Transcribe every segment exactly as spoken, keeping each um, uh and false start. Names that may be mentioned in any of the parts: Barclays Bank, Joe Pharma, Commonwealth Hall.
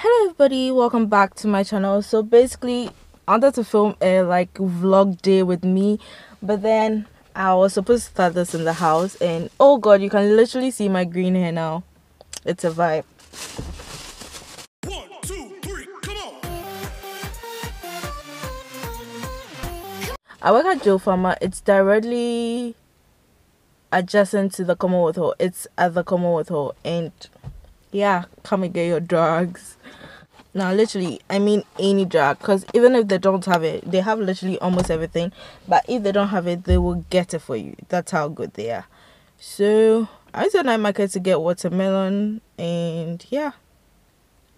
Hello everybody, welcome back to my channel. So basically I wanted to film a like vlog day with me, but then I was supposed to start this in the house, and oh god, you can literally see my green hair now. It's a vibe. One, two, three, come on. I work at Joe Pharma. It's directly adjacent to the Commonwealth Hall. It's at the Commonwealth Hall, and yeah, come and get your drugs. Now literally, I mean any drug, because even if they don't have it, they have literally almost everything, but if they don't have it, they will get it for you. That's how good they are. So I went to the night market to get watermelon, and yeah,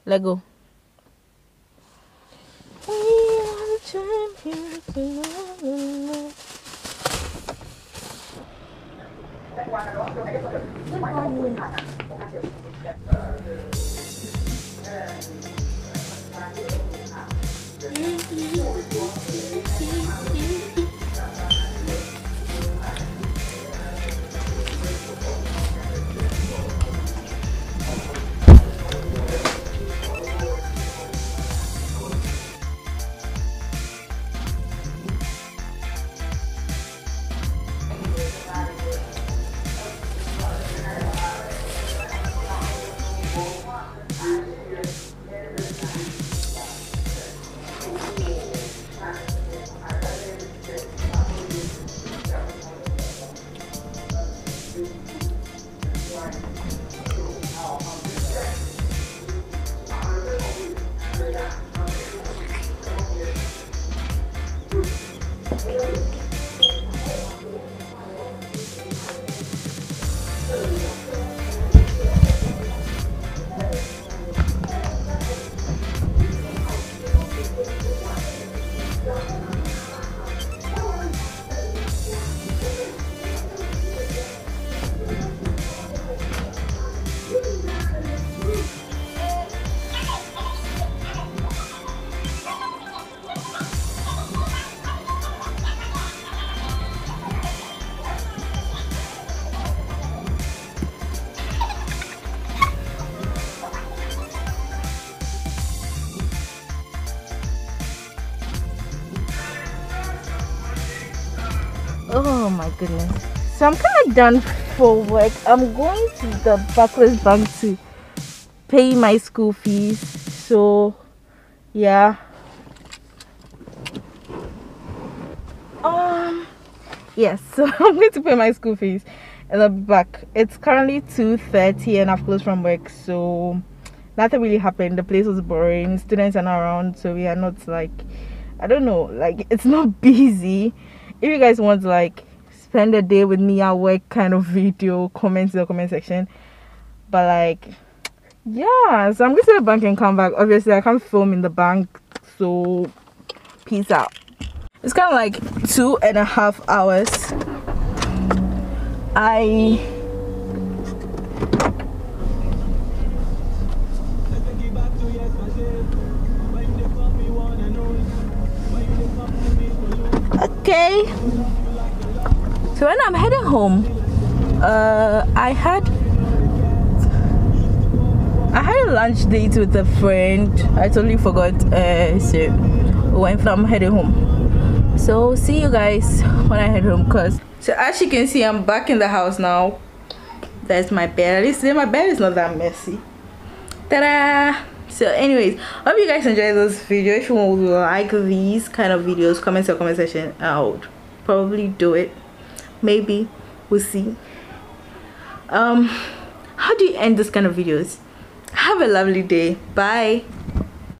let go. We are the champions. Oh my goodness. So I'm kind of done for work. I'm going to the Barclays Bank to pay my school fees. So yeah. Um yes, yeah, so I'm going to pay my school fees and I'll be back. It's currently two thirty and I've closed from work, so nothing really happened. The place was boring, students are not around, so we are not like, I don't know, like it's not busy. If you guys want to like spend a day with me at work kind of video, comment in the comment section. But like yeah, so I'm going to the bank and come back. Obviously I can't film in the bank, so peace out. It's kind of like two and a half hours. I Okay, so when I'm heading home, uh, I had I had a lunch date with a friend. I totally forgot, uh, so when I'm heading home. So see you guys when I head home. Cause so as you can see, I'm back in the house now. There's my bed. At least my bed is not that messy. Ta-da! So anyways, hope you guys enjoyed this video. If you want to like these kind of videos, comment in the comment section. I would probably do it, maybe, we'll see. Um how do you end this kind of videos? Have a lovely day. Bye.